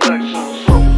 Jackson.